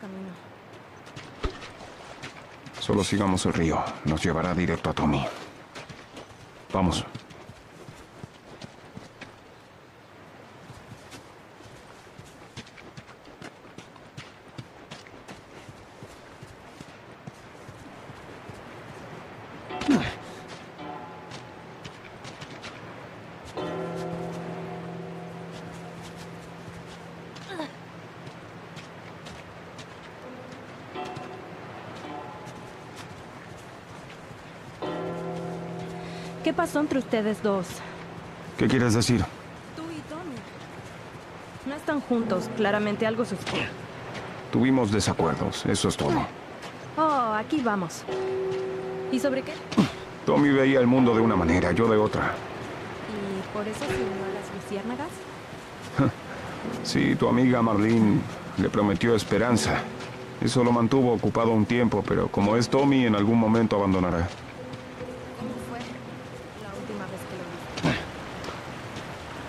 camino. Solo sigamos el río. Nos llevará directo a Tommy. Vamos. ¿Qué pasó entre ustedes dos? ¿Qué quieres decir? Tú y Tommy. No están juntos. Claramente algo sucedió. Tuvimos desacuerdos. Eso es todo. Oh, aquí vamos. ¿Y sobre qué? Tommy veía el mundo de una manera, yo de otra. ¿Y por eso se unió a las luciérnagas? Sí, tu amiga Marlene le prometió esperanza. Eso lo mantuvo ocupado un tiempo, pero como es Tommy, en algún momento abandonará.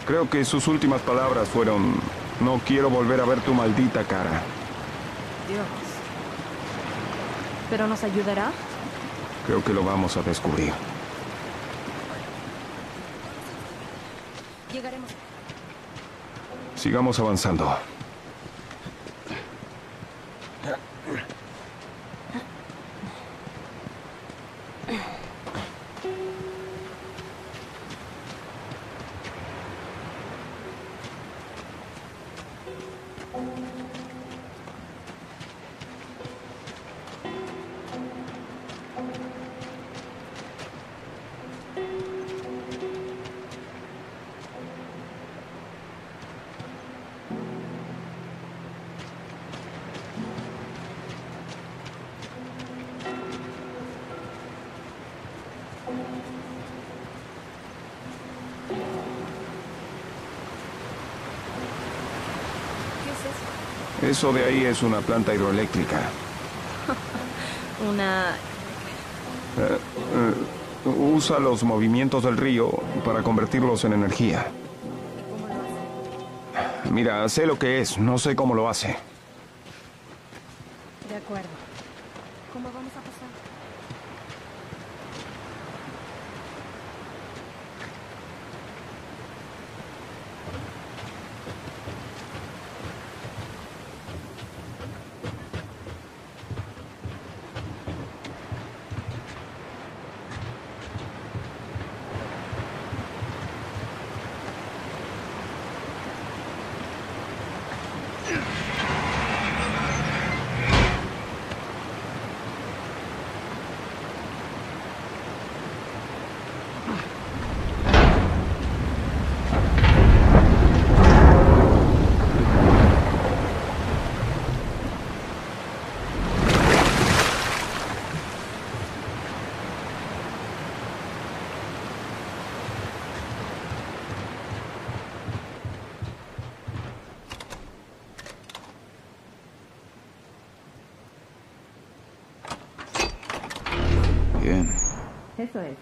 Creo que sus últimas palabras fueron: no quiero volver a ver tu maldita cara. Dios. ¿Pero nos ayudará? Creo que lo vamos a descubrir. Llegaremos. Sigamos avanzando. Eso de ahí es una planta hidroeléctrica. Una... usa los movimientos del río para convertirlos en energía. ¿Y cómo lo hace? Mira, sé lo que es, no sé cómo lo hace. De acuerdo. ¿Cómo vamos a pasar? Eso es.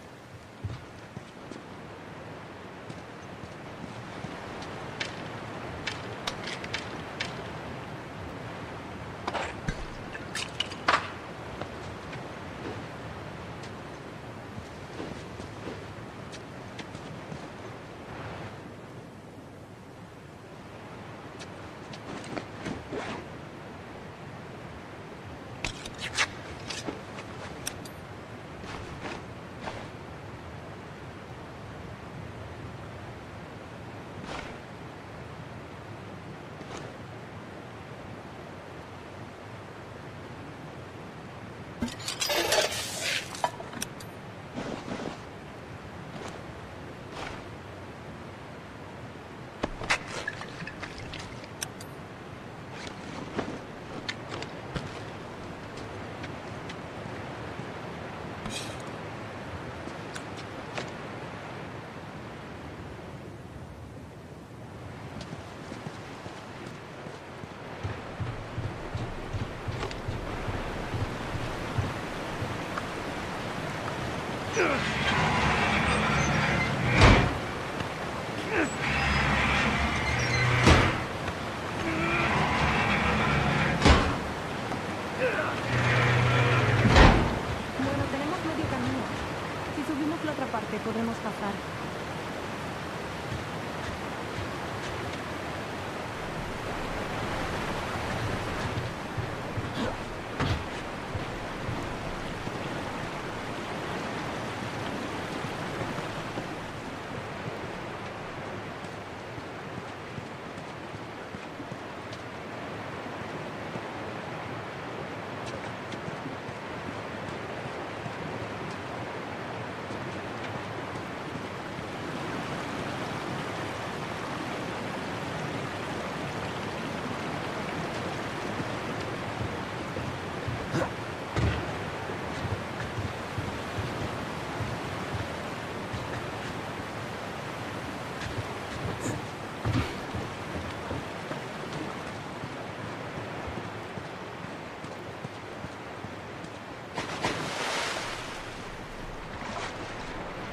podemos pasar.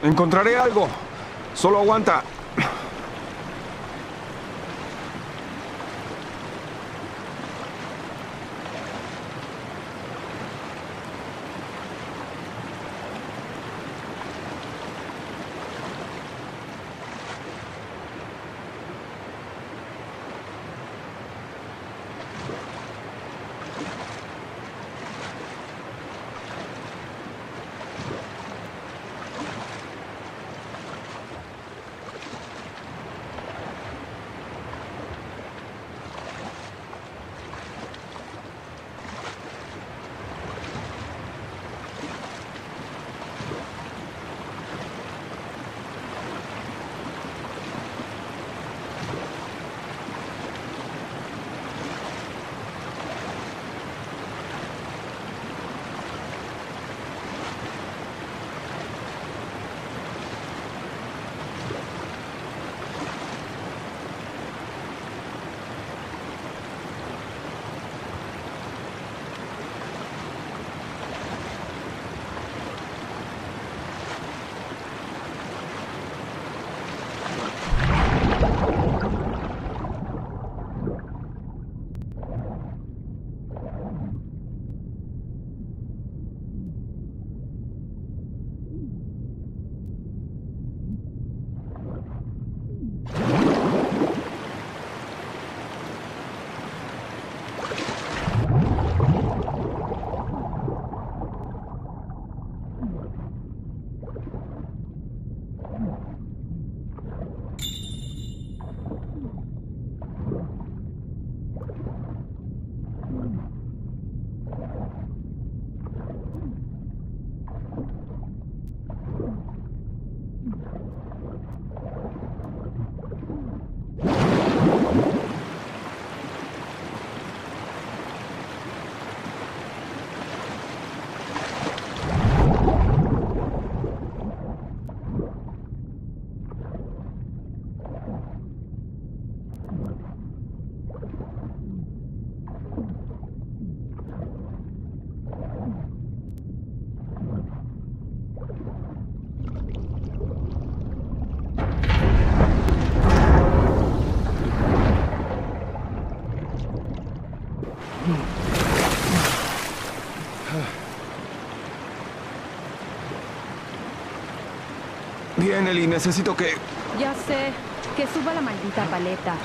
Encontraré algo. Solo aguanta. Bien, Eli, necesito que... Ya sé, que suba la maldita paleta.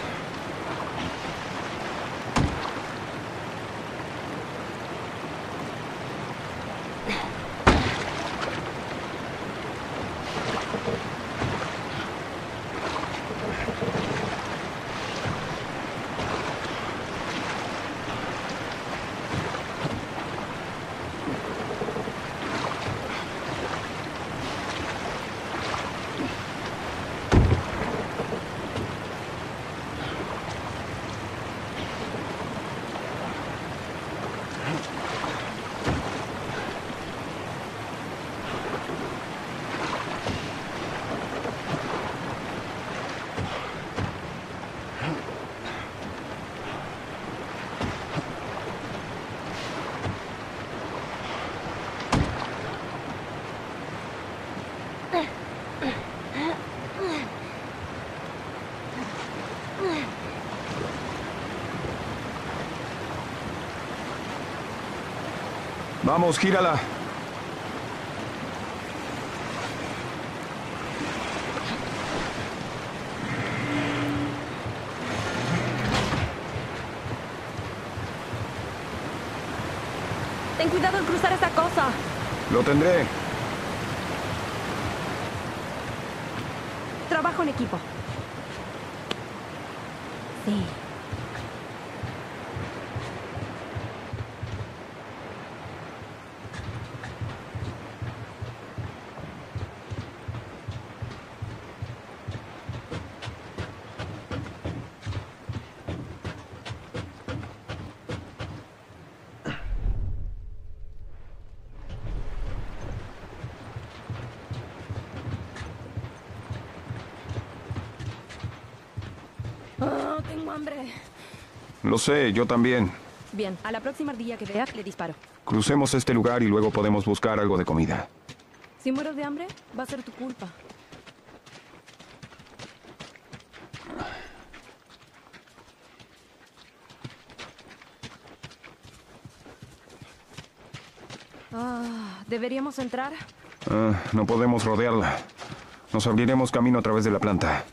Vamos, gírala. Ten cuidado al cruzar esa cosa. Lo tendré. Trabajo en equipo. Sí. Lo sé, yo también. Bien, a la próxima ardilla que vea, le disparo. Crucemos este lugar y luego podemos buscar algo de comida. Si muero de hambre, va a ser tu culpa. ¿Deberíamos entrar? No podemos rodearla. Nos abriremos camino a través de la planta.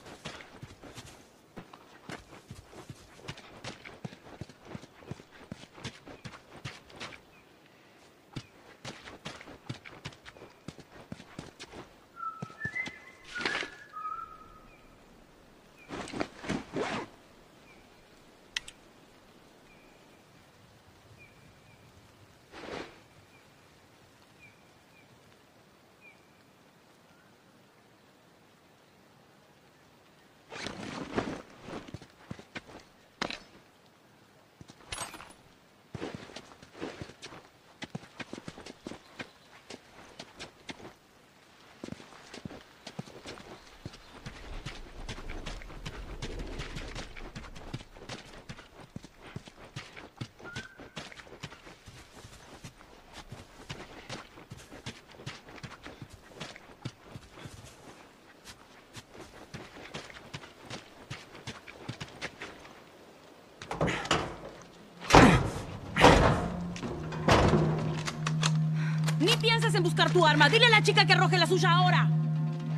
Ni piensas en buscar tu arma. Dile a la chica que arroje la suya ahora.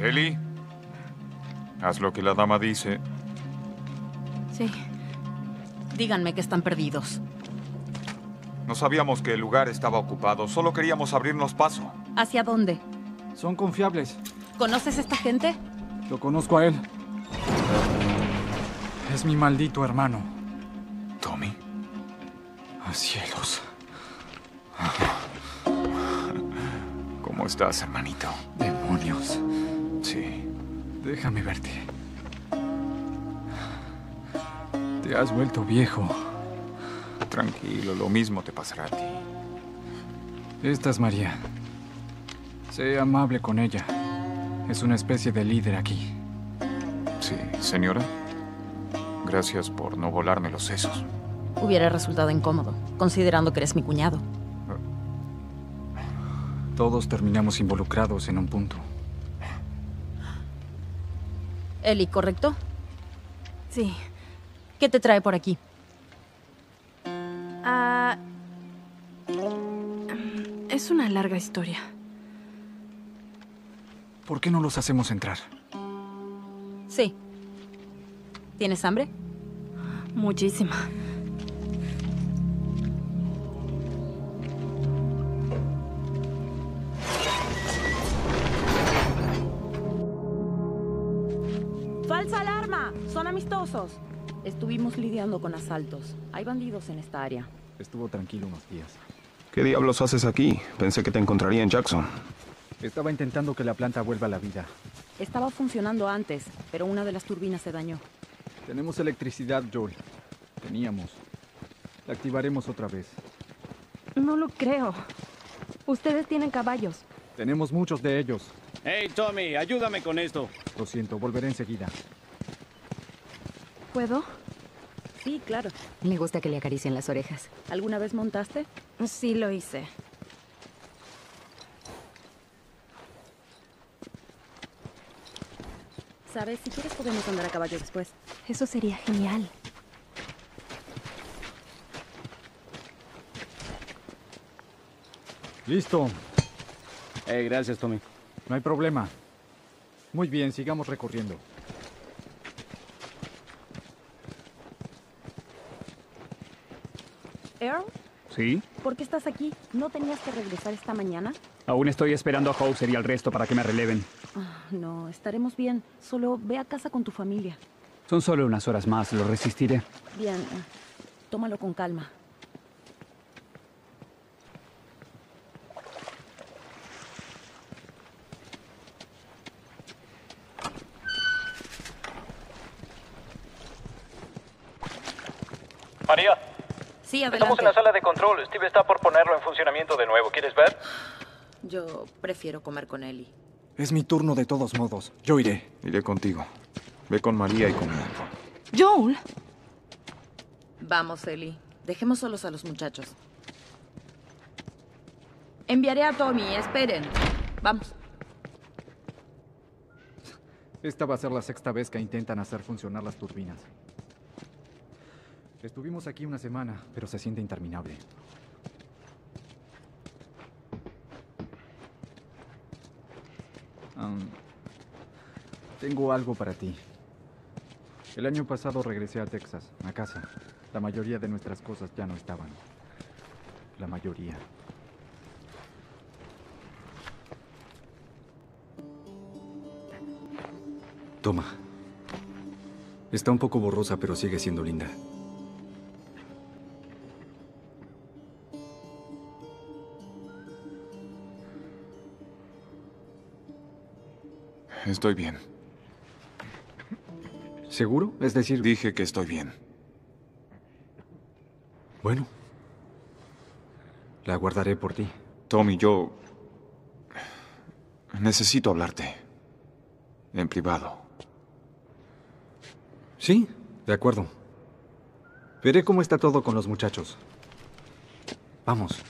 Ellie, haz lo que la dama dice. Sí. Díganme que están perdidos. No sabíamos que el lugar estaba ocupado. Solo queríamos abrirnos paso. ¿Hacia dónde? Son confiables. ¿Conoces a esta gente? Lo conozco a él. Es mi maldito hermano. ¿Tommy? ¡A cielos! ¿Cómo estás, hermanito? Demonios. Sí. Déjame verte. Te has vuelto viejo. Tranquilo, lo mismo te pasará a ti. Esta es María. Sé amable con ella. Es una especie de líder aquí. Sí, señora. Gracias por no volarme los sesos. Hubiera resultado incómodo, considerando que eres mi cuñado. Todos terminamos involucrados en un punto. Ellie, ¿correcto? Sí. ¿Qué te trae por aquí? Es una larga historia. ¿Por qué no los hacemos entrar? Sí. ¿Tienes hambre? Muchísima. Son amistosos. Estuvimos lidiando con asaltos. Hay bandidos en esta área. Estuvo tranquilo unos días. ¿Qué diablos haces aquí? Pensé que te encontraría en Jackson. Estaba intentando que la planta vuelva a la vida. Estaba funcionando antes, pero una de las turbinas se dañó. Tenemos electricidad, Joel. Teníamos. La activaremos otra vez. No lo creo. Ustedes tienen caballos. Tenemos muchos de ellos. Hey, Tommy, ayúdame con esto. Lo siento, volveré enseguida. ¿Puedo? Sí, claro. Me gusta que le acaricien las orejas. ¿Alguna vez montaste? Sí, lo hice. ¿Sabes? Si quieres podemos andar a caballo después. Eso sería genial. Listo. Hey, gracias, Tommy. No hay problema. Muy bien, sigamos recorriendo. ¿Sí? ¿Por qué estás aquí? ¿No tenías que regresar esta mañana? Aún estoy esperando a Hauser y al resto para que me releven. No, estaremos bien. Solo ve a casa con tu familia. Son solo unas horas más. Lo resistiré. Bien. Tómalo con calma. María. Sí, adelante. Estamos en la sala de control. Steve está por ponerlo en funcionamiento de nuevo. ¿Quieres ver? Yo prefiero comer con Ellie. Es mi turno de todos modos. Yo iré. Iré contigo. Ve con María y conmigo. ¡Joel! Vamos, Ellie. Dejemos solos a los muchachos. Enviaré a Tommy. Esperen. Vamos. Esta va a ser la sexta vez que intentan hacer funcionar las turbinas. Estuvimos aquí una semana, pero se siente interminable. Tengo algo para ti. El año pasado regresé a Texas, a casa. La mayoría de nuestras cosas ya no estaban. La mayoría. Toma. Está un poco borrosa, pero sigue siendo linda. Estoy bien. ¿Seguro? Es decir... Dije que estoy bien. Bueno. La guardaré por ti. Tommy, yo... necesito hablarte. En privado. Sí, de acuerdo. Veré cómo está todo con los muchachos. Vamos.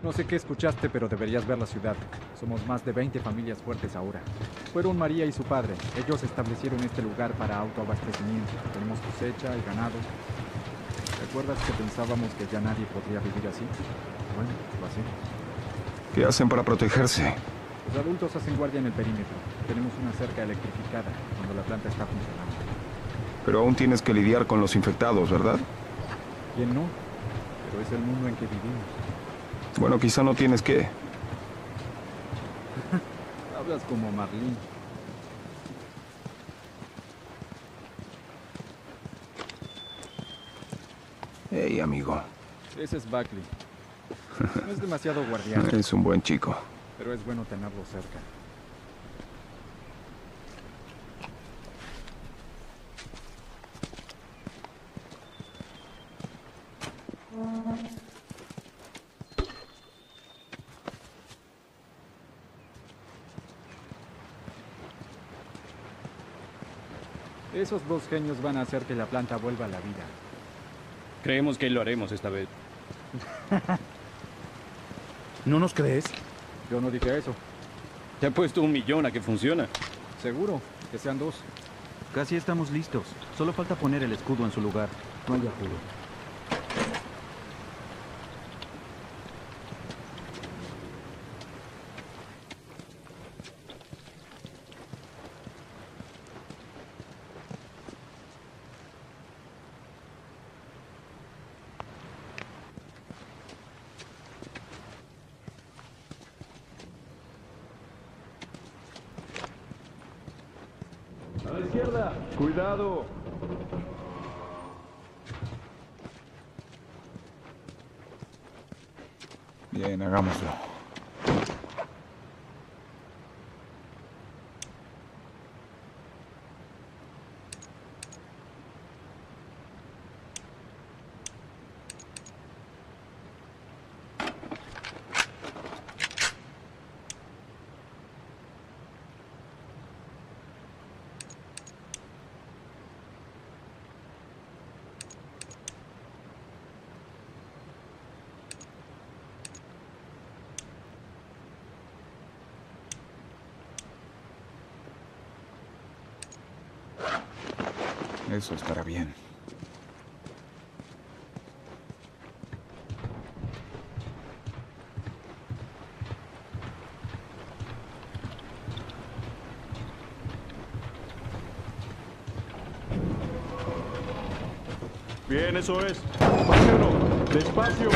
No sé qué escuchaste, pero deberías ver la ciudad. Somos más de 20 familias fuertes ahora. Fueron María y su padre. Ellos establecieron este lugar para autoabastecimiento. Tenemos cosecha y ganado. ¿Recuerdas que pensábamos que ya nadie podría vivir así? Bueno, lo hacemos. ¿Qué hacen para protegerse? Los adultos hacen guardia en el perímetro. Tenemos una cerca electrificada cuando la planta está funcionando. Pero aún tienes que lidiar con los infectados, ¿verdad? ¿Quién no? Pero es el mundo en que vivimos. Bueno, quizá no tienes que... Hablas como Marlene. Hey, amigo. Ese es Buckley. No es demasiado guardián. Es un buen chico. Pero es bueno tenerlo cerca. Esos dos genios van a hacer que la planta vuelva a la vida. Creemos que lo haremos esta vez. ¿No nos crees? Yo no dije eso. Te he puesto 1 millón a que funciona. Seguro, que sean 2. Casi estamos listos. Solo falta poner el escudo en su lugar. No hay apuro. ¡Cuidado! Bien, hagámoslo. Eso estará bien. Bien, eso es. Pásenlo. Despacio.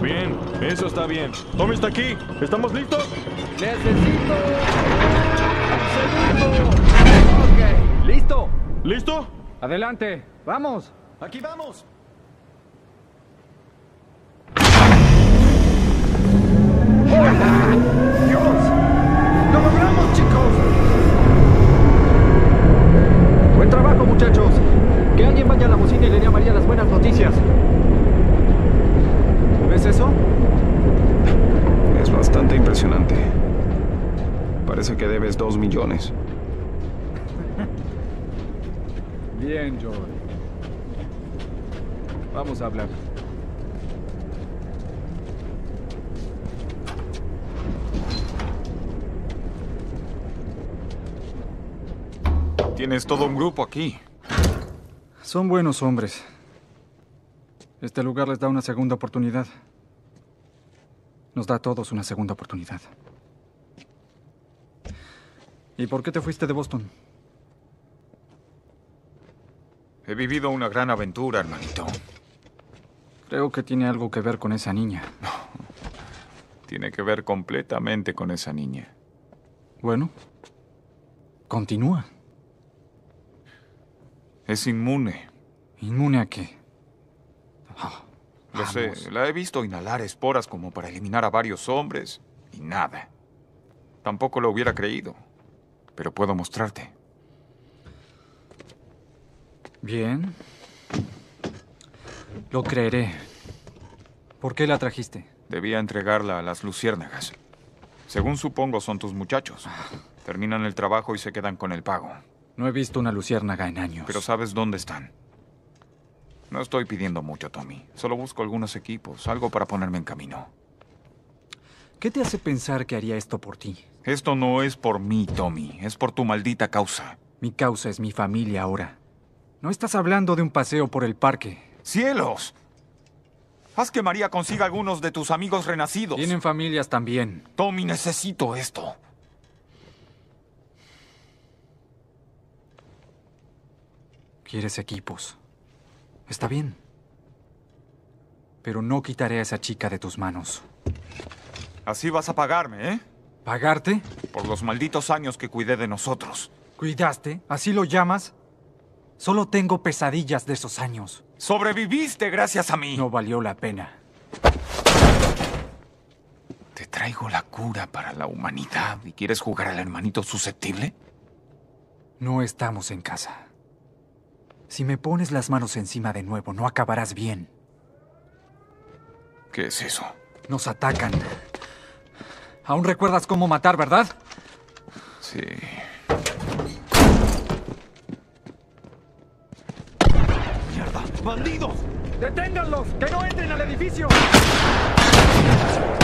Bien, eso está bien. Tommy está aquí. ¿Estamos listos? Necesito un segundo. Ok, listo. ¿Listo? Adelante. Vamos. Aquí vamos. Parece que debes 2 millones. Bien, Joey. Vamos a hablar. Tienes todo un grupo aquí. Son buenos hombres. Este lugar les da una segunda oportunidad. Nos da a todos una segunda oportunidad. ¿Y por qué te fuiste de Boston? He vivido una gran aventura, hermanito. Creo que tiene algo que ver con esa niña. No. Tiene que ver completamente con esa niña. Bueno, continúa. Es inmune. ¿Inmune a qué? Oh, lo sé, la he visto inhalar esporas como para eliminar a varios hombres y nada. Tampoco lo hubiera creído. Pero puedo mostrarte. Bien. Lo creeré. ¿Por qué la trajiste? Debía entregarla a las luciérnagas. Según supongo, son tus muchachos. Terminan el trabajo y se quedan con el pago. No he visto una luciérnaga en años. Pero sabes dónde están. No estoy pidiendo mucho, Tommy. Solo busco algunos equipos, algo para ponerme en camino. ¿Qué te hace pensar que haría esto por ti? Esto no es por mí, Tommy. Es por tu maldita causa. Mi causa es mi familia ahora. No estás hablando de un paseo por el parque. ¡Cielos! Haz que María consiga algunos de tus amigos renacidos. Tienen familias también. Tommy, necesito esto. ¿Quieres equipos? Está bien. Pero no quitaré a esa chica de tus manos. Así vas a pagarme, ¿eh? ¿Pagarte? Por los malditos años que cuidé de nosotros. ¿Cuidaste? ¿Así lo llamas? Solo tengo pesadillas de esos años. ¡Sobreviviste gracias a mí! No valió la pena. Te traigo la cura para la humanidad y ¿quieres jugar al hermanito susceptible? No estamos en casa. Si me pones las manos encima de nuevo, no acabarás bien. ¿Qué es eso? Nos atacan. Aún recuerdas cómo matar, ¿verdad? Sí. ¡Mierda! ¡Bandidos! ¡Deténganlos! ¡Que no entren al edificio! Oh!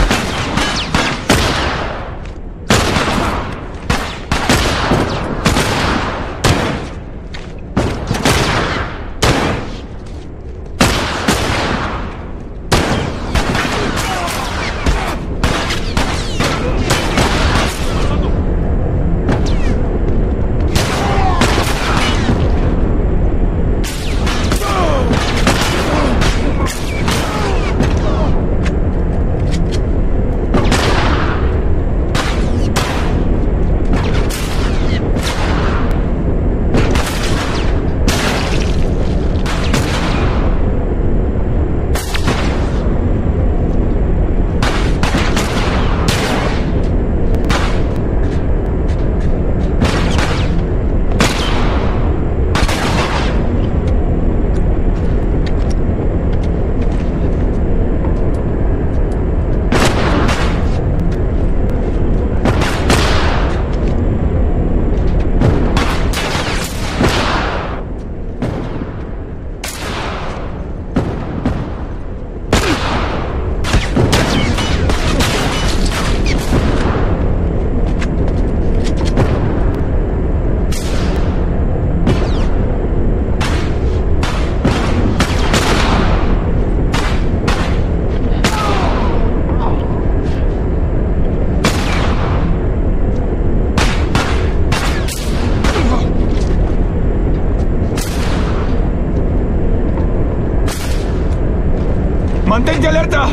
¡Alerta!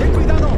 ¡Ten cuidado!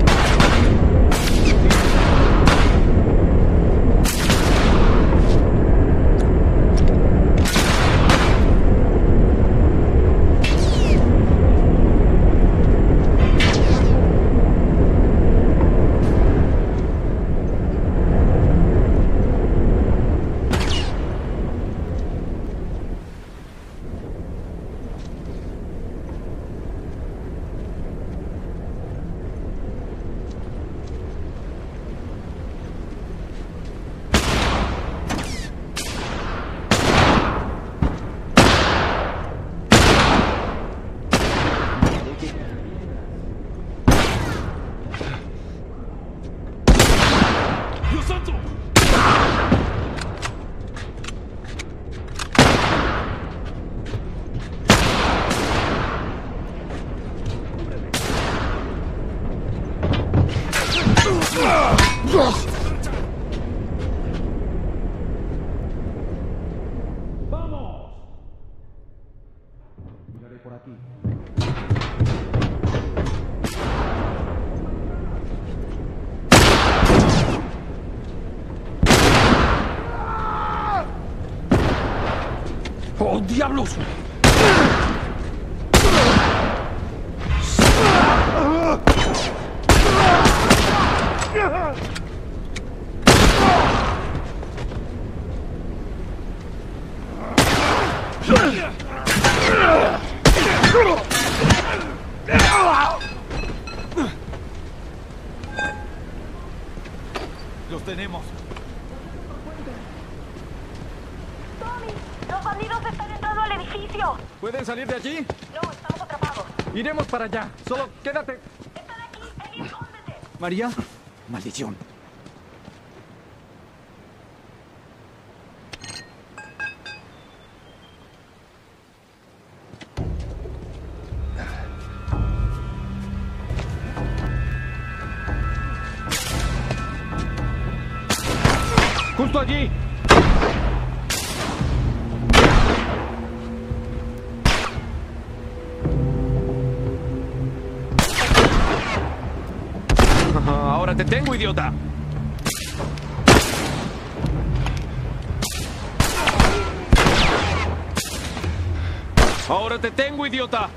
¡Vamos! Miraré por aquí. ¡Oh, diablos! ¡Los tenemos! ¡Tommy! ¡Los bandidos están entrando al edificio! ¿Pueden salir de allí? No, estamos atrapados. Iremos para allá. Solo quédate. ¡Están aquí! ¡Ven y escóndete! ¿María? ¡Maldición! ¡Justo allí! Ahora te tengo, idiota. Ahora te tengo, idiota.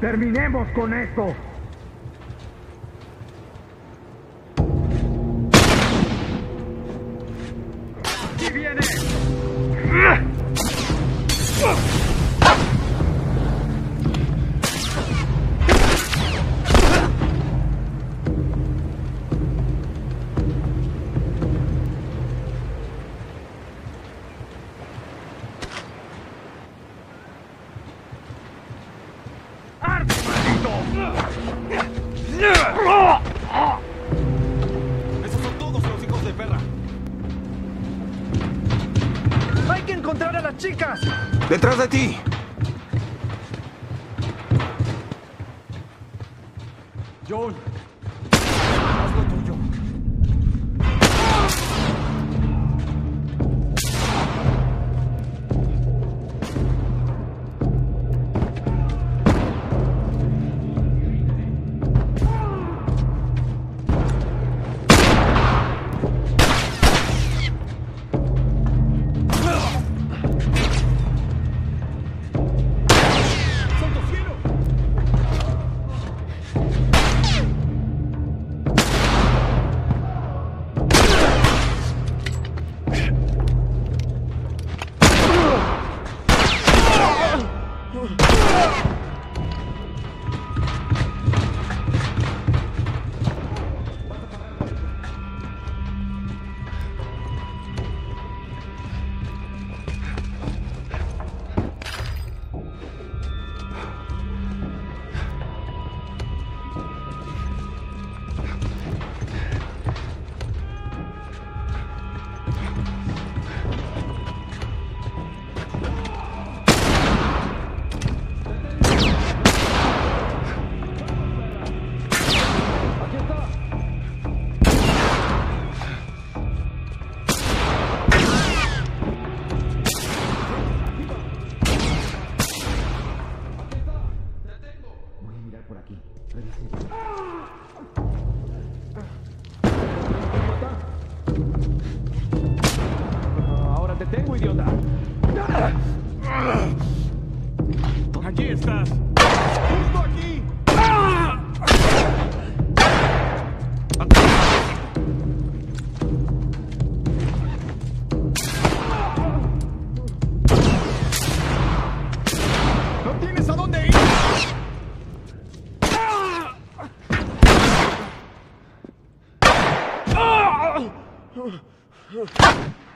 ¡Terminemos con esto! ¡Aquí viene! ¡Esos son todos los hijos de perra! ¡Hay que encontrar a las chicas! ¡Detrás de ti! Joel, haz lo tuyo.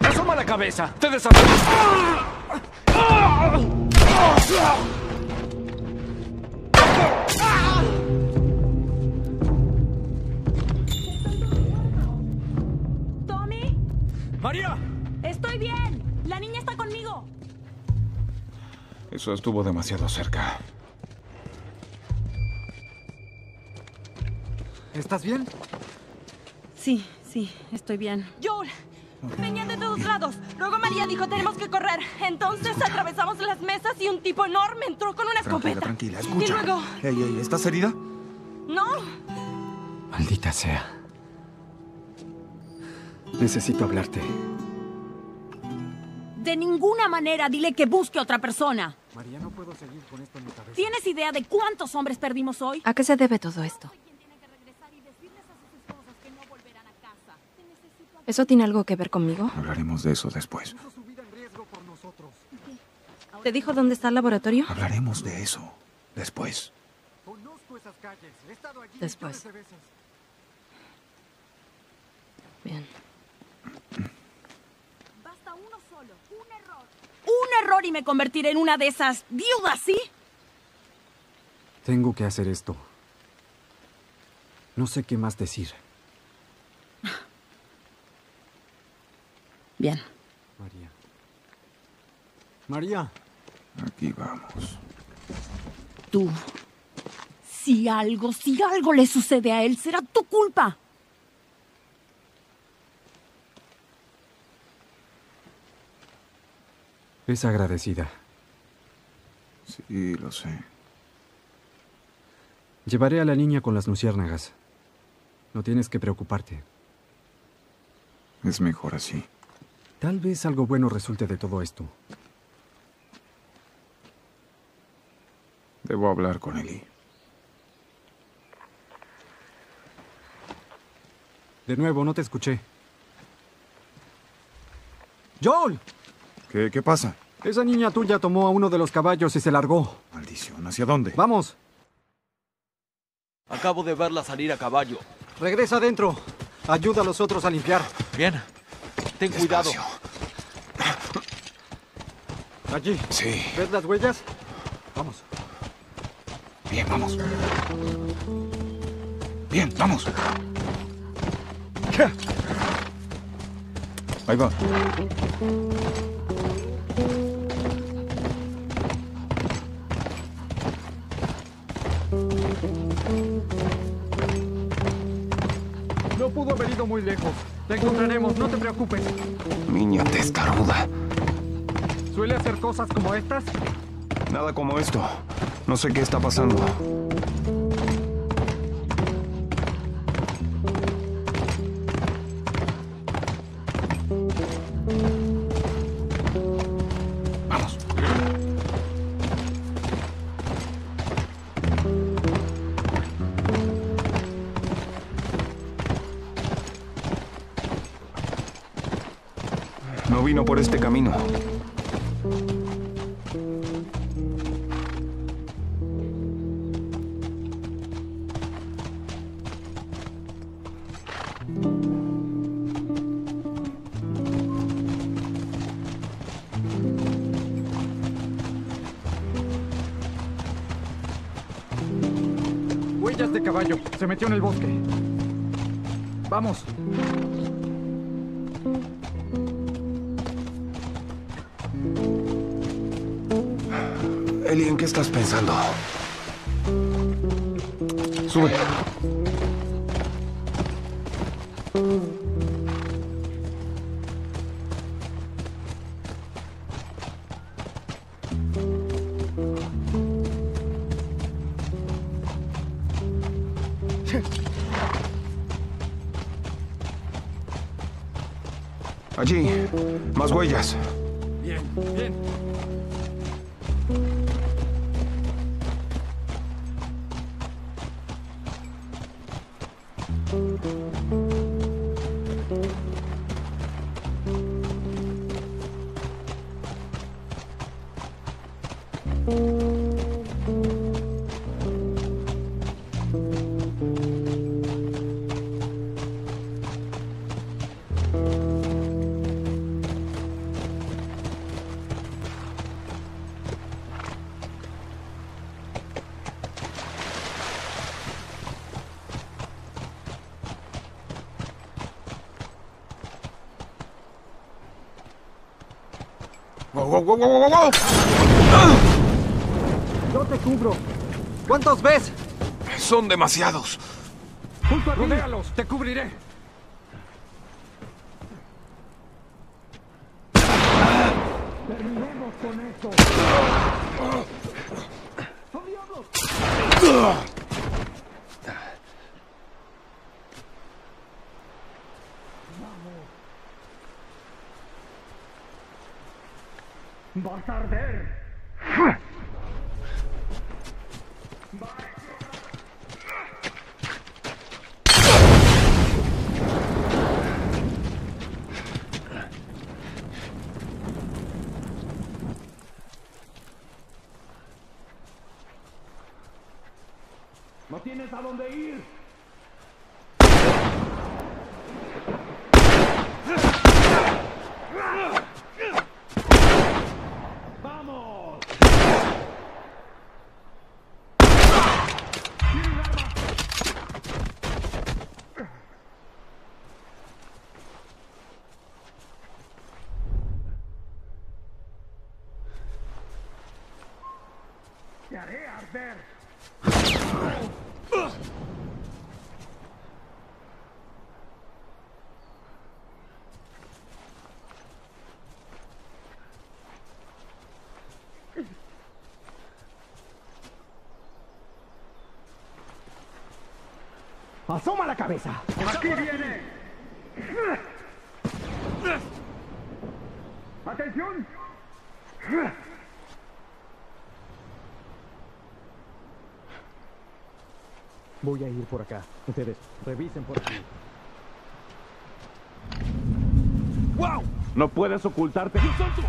¡Asoma la cabeza! ¡Te desafío! ¿Tommy? ¡María! ¡Estoy bien! ¡La niña está conmigo! Eso estuvo demasiado cerca. ¿Estás bien? Sí, estoy bien. ¡Joel! Venían de todos lados. Luego María dijo, tenemos que correr. Entonces atravesamos las mesas y un tipo enorme entró con una escopeta. Tranquila, escucha. Y luego... Ey, ¿estás herida? No. Maldita sea. Necesito hablarte. De ninguna manera dile que busque otra persona. María, no puedo seguir con esto en mi cabeza. ¿Tienes idea de cuántos hombres perdimos hoy? ¿A qué se debe todo esto? ¿Eso tiene algo que ver conmigo? Hablaremos de eso después. ¿Te dijo dónde está el laboratorio? Hablaremos de eso después. Después. Bien. Basta uno solo, un error. Un error y me convertiré en una de esas viudas, ¿sí? Tengo que hacer esto. No sé qué más decir. Bien. María. María. Aquí vamos. Tú. Si algo le sucede a él, será tu culpa. Es agradecida. Sí, lo sé. Llevaré a la niña con las luciérnagas. No tienes que preocuparte. Es mejor así. Tal vez algo bueno resulte de todo esto. Debo hablar con Ellie. De nuevo, no te escuché. ¡Joel! ¿Qué pasa? Esa niña tuya tomó a uno de los caballos y se largó. Maldición, ¿hacia dónde? ¡Vamos! Acabo de verla salir a caballo. Regresa adentro. Ayuda a los otros a limpiar. Bien. Ten cuidado. Allí. Sí. ¿Ves las huellas? Vamos. Bien, vamos. Bien, vamos. Ahí va. No pudo haber ido muy lejos. Te encontraremos, no te preocupes. Niña testaruda. ¿Suele hacer cosas como estas? Nada como esto. No sé qué está pasando. No vino por este camino. Huellas de caballo. Se metió en el bosque. Vamos. Eli, ¿en qué estás pensando? Sube. Allí, más huellas. Bien, bien. ¡Wow! Yo te cubro. ¿Cuántos ves? Son demasiados. Junto a ti. Rodéalos, te cubriré. Terminemos con esto. ¡Oh, diablos! ¡Vas a arder! ¡No tienes a dónde ir! ¡Te haré arder! ¡Asoma la cabeza! ¡Aquí viene! ¡Atención! Voy a ir por acá. Ustedes, revisen por aquí. ¡Wow! No puedes ocultarte. ¡Dios santo!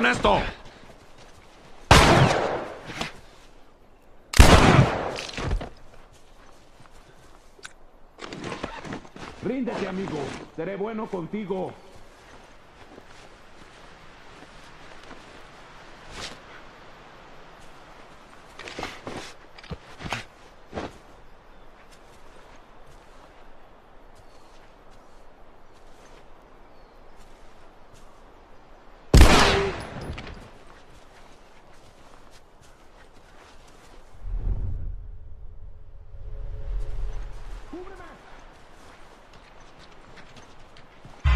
con esto! Ríndete, amigo. Seré bueno contigo.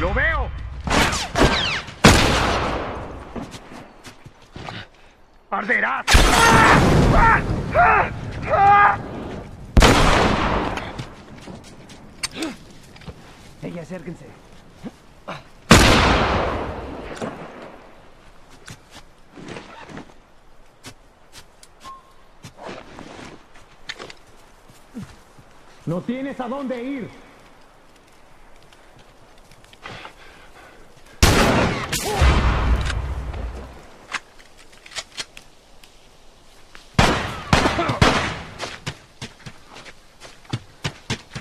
¡Lo veo! ¡Arderás! ¡Ey, acérquense! ¡No tienes a dónde ir!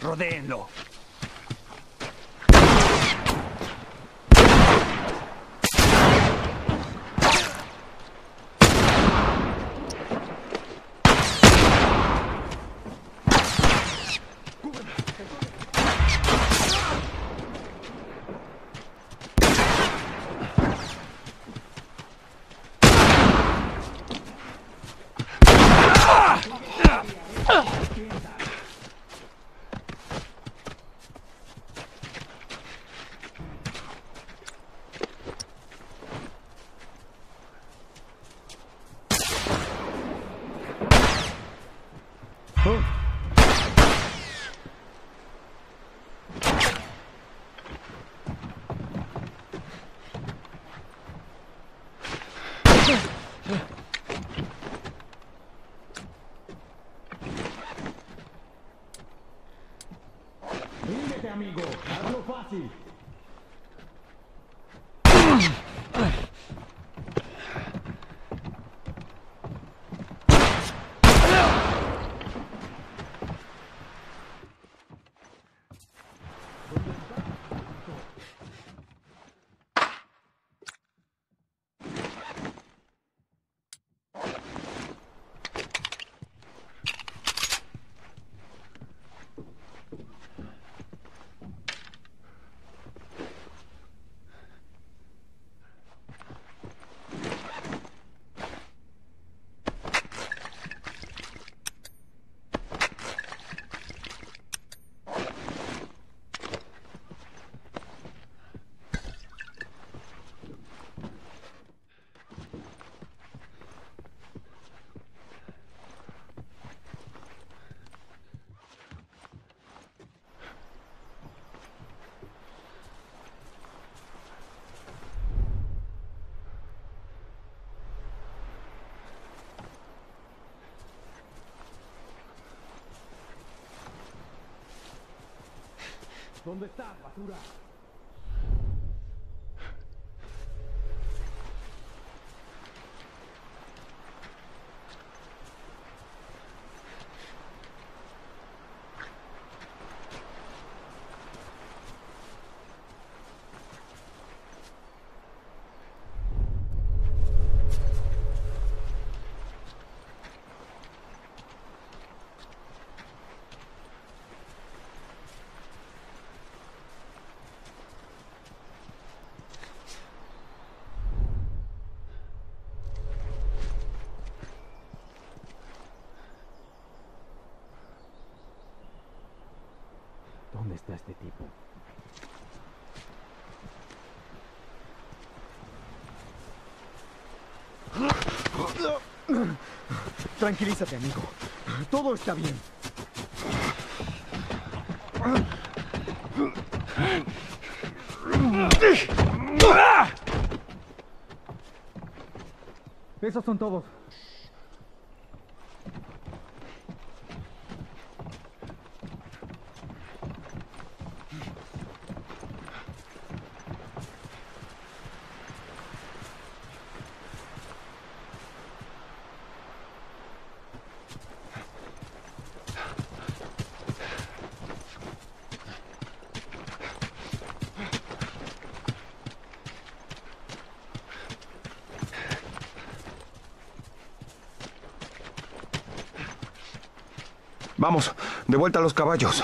Rodéenlo. Ríndete, amigo. Hazlo fácil. ¿Dónde está, basura? ¿Dónde está este tipo? Tranquilízate, amigo. Todo está bien. Esos son todos. Vamos, de vuelta a los caballos.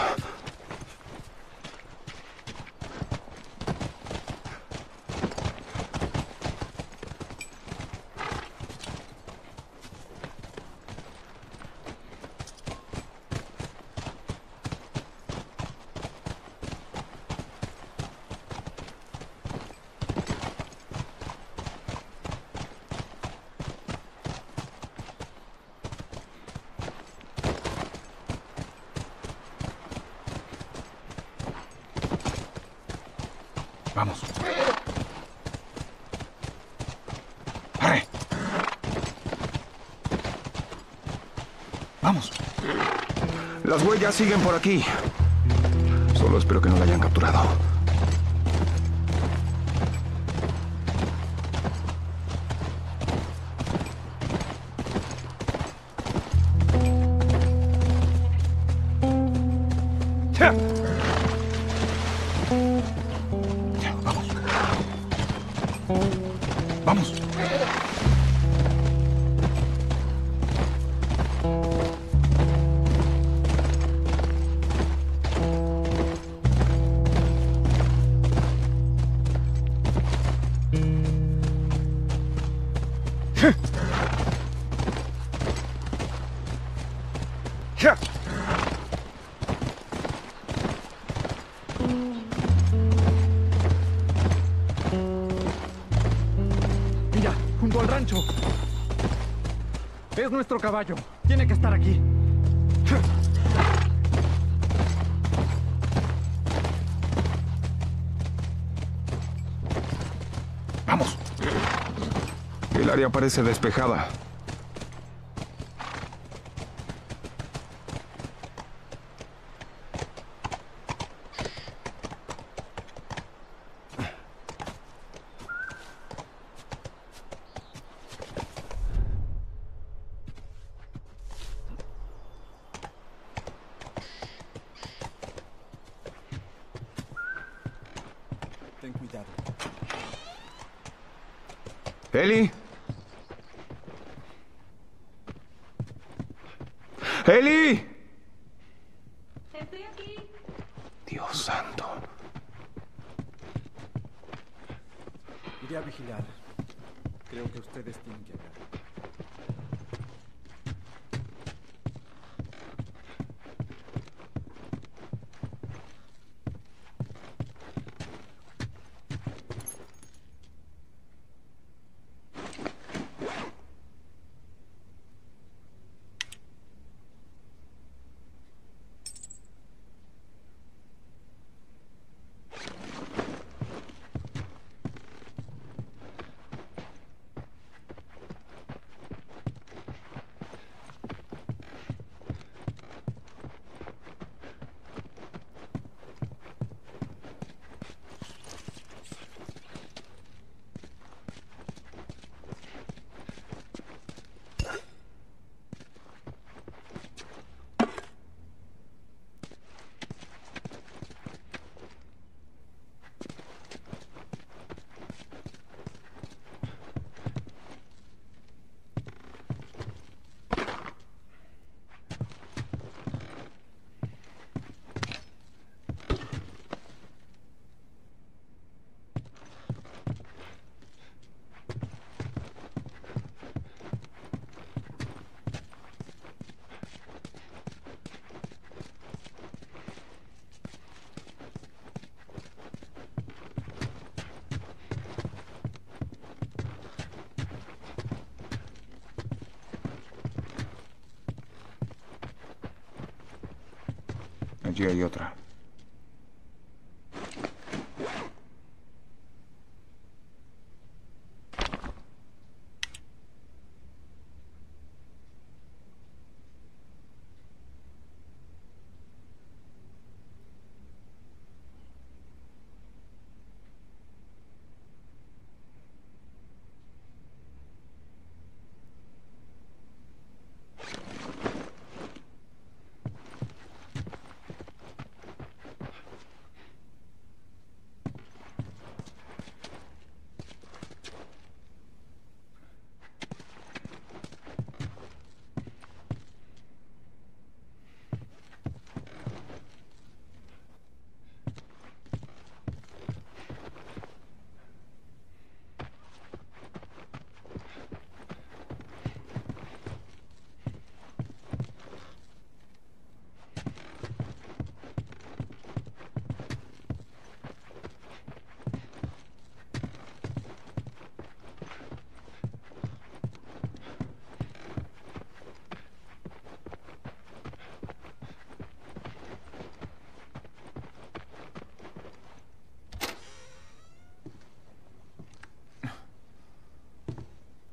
Vamos. ¡Arre! Vamos. Las huellas siguen por aquí. Solo espero que no la hayan capturado. Vamos. Junto al rancho. Es nuestro caballo. Tiene que estar aquí. Vamos. El área parece despejada. Ten cuidado. Eli. Eli. Estoy aquí. Dios santo. Iré a vigilar. Creo que ustedes tienen que hablar. Allí hay otra.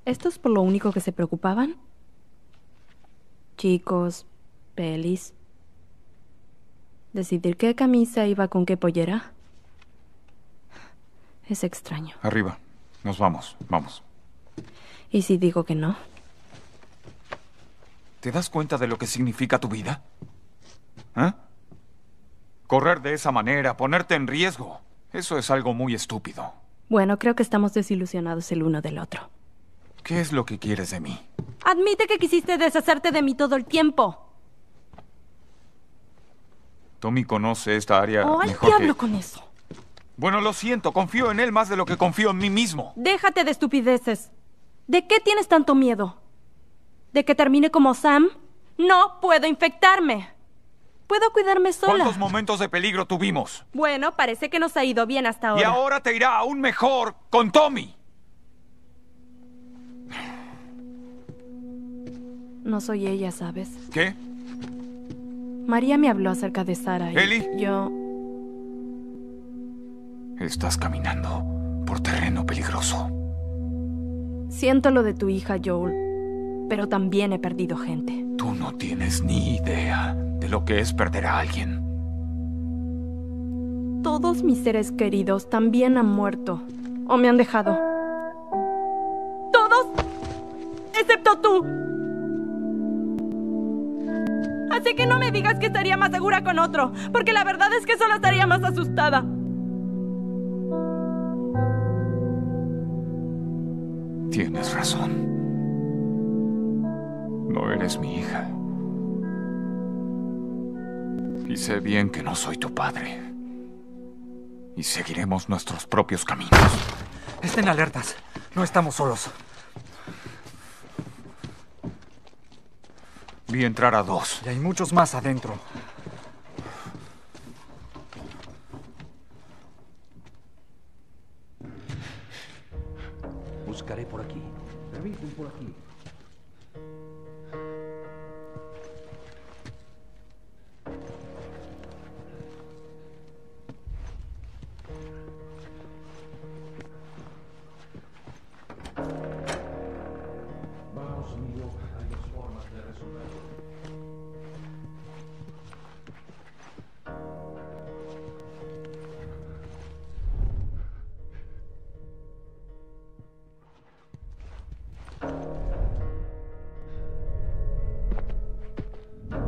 ¿Esto es por lo único que se preocupaban? Chicos, pelis. Decidir qué camisa iba con qué pollera. Es extraño. Arriba. Nos vamos. Vamos. ¿Y si digo que no? ¿Te das cuenta de lo que significa tu vida? ¿Eh? Correr de esa manera, ponerte en riesgo. Eso es algo muy estúpido. Bueno, creo que estamos desilusionados el uno del otro. ¿Qué es lo que quieres de mí? Admite que quisiste deshacerte de mí todo el tiempo. Tommy conoce esta área mejor. ¿Qué hablo con eso? Bueno, lo siento. Confío en él más de lo que confío en mí mismo. Déjate de estupideces. ¿De qué tienes tanto miedo? ¿De que termine como Sam? No puedo infectarme. Puedo cuidarme sola. ¿Cuántos momentos de peligro tuvimos? Bueno, parece que nos ha ido bien hasta ahora. Y ahora te irá aún mejor con Tommy. No soy ella, ¿sabes? ¿Qué? María me habló acerca de Sara y... ¿Eli? Yo... Estás caminando por terreno peligroso. Siento lo de tu hija, Joel, pero también he perdido gente. Tú no tienes ni idea de lo que es perder a alguien. Todos mis seres queridos también han muerto o me han dejado. Todos, excepto tú. Así que no me digas que estaría más segura con otro, porque la verdad es que solo estaría más asustada. Tienes razón. No eres mi hija. Y sé bien que no soy tu padre. Y seguiremos nuestros propios caminos. Estén alertas. No estamos solos. Vi entrar a dos. Y hay muchos más adentro. Buscaré por aquí. Revisen por aquí.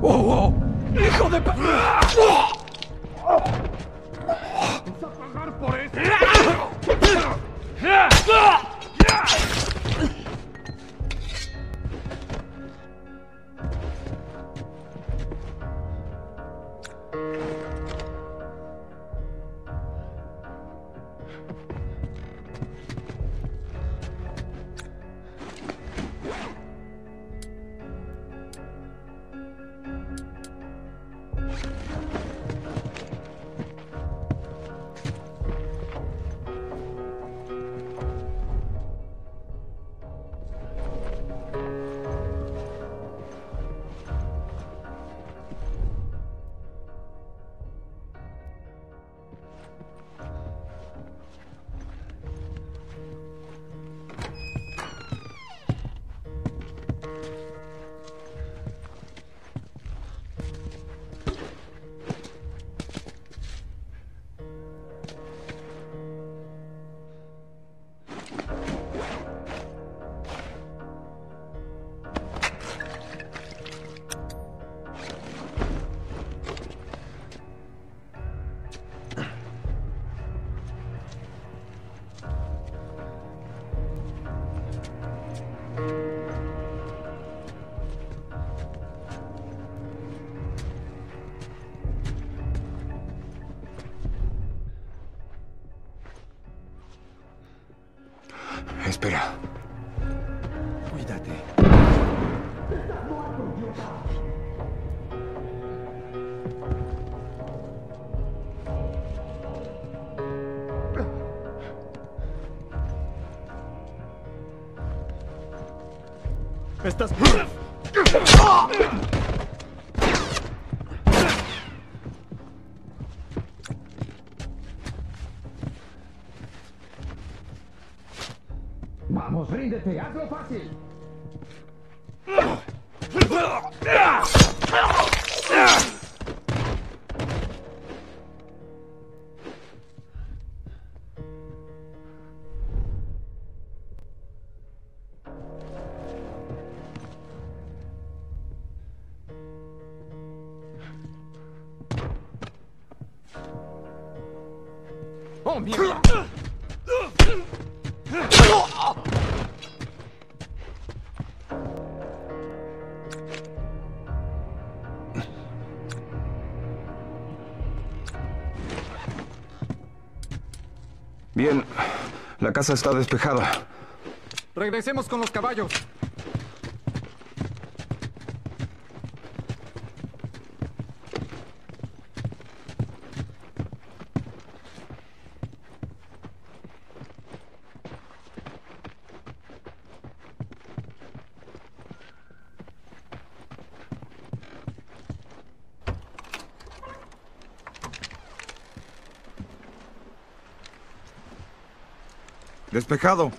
¡Oh, oh! ¡Hijo de... ¡Vas a pagar por esto! Espera. Cuídate. Estás... Vamos, ¡Ríndete! ¡Hazlo fácil! ¡Oh, mierda! Bien, la casa está despejada. Regresemos con los caballos. Despejado.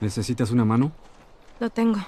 ¿Necesitas una mano? Lo tengo.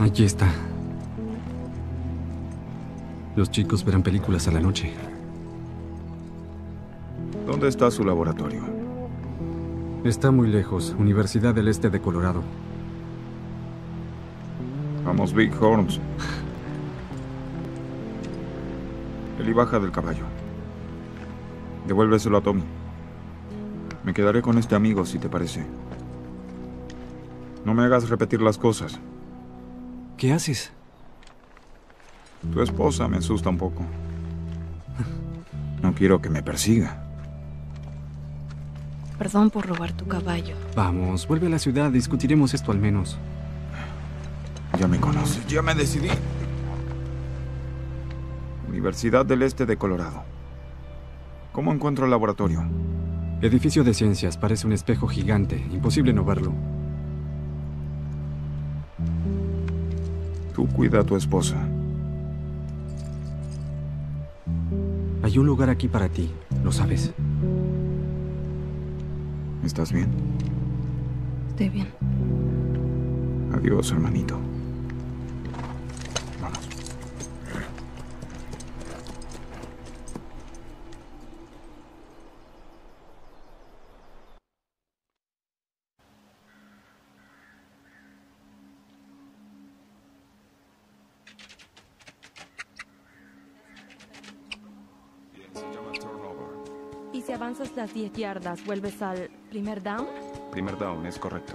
Aquí está. Los chicos verán películas a la noche. ¿Dónde está su laboratorio? Está muy lejos, Universidad del Este de Colorado. Vamos, Big Horns. Eli, baja del caballo. Devuélveselo a Tommy. Me quedaré con este amigo, si te parece. No me hagas repetir las cosas. ¿Qué haces? Tu esposa me asusta un poco. No quiero que me persiga. Perdón por robar tu caballo. Vamos, vuelve a la ciudad, discutiremos esto al menos. Ya me conoces, ya me decidí. Universidad del Este de Colorado. ¿Cómo encuentro el laboratorio? Edificio de ciencias, parece un espejo gigante, imposible no verlo. Tú cuida a tu esposa. Hay un lugar aquí para ti, lo sabes. ¿Estás bien? Estoy bien. Adiós, hermanito. Vamos. Si avanzas las 10 yardas, ¿vuelves al primer down? Primer down, es correcto.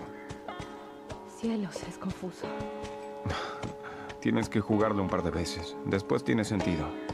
Cielos, es confuso. Tienes que jugarlo un par de veces. Después tiene sentido.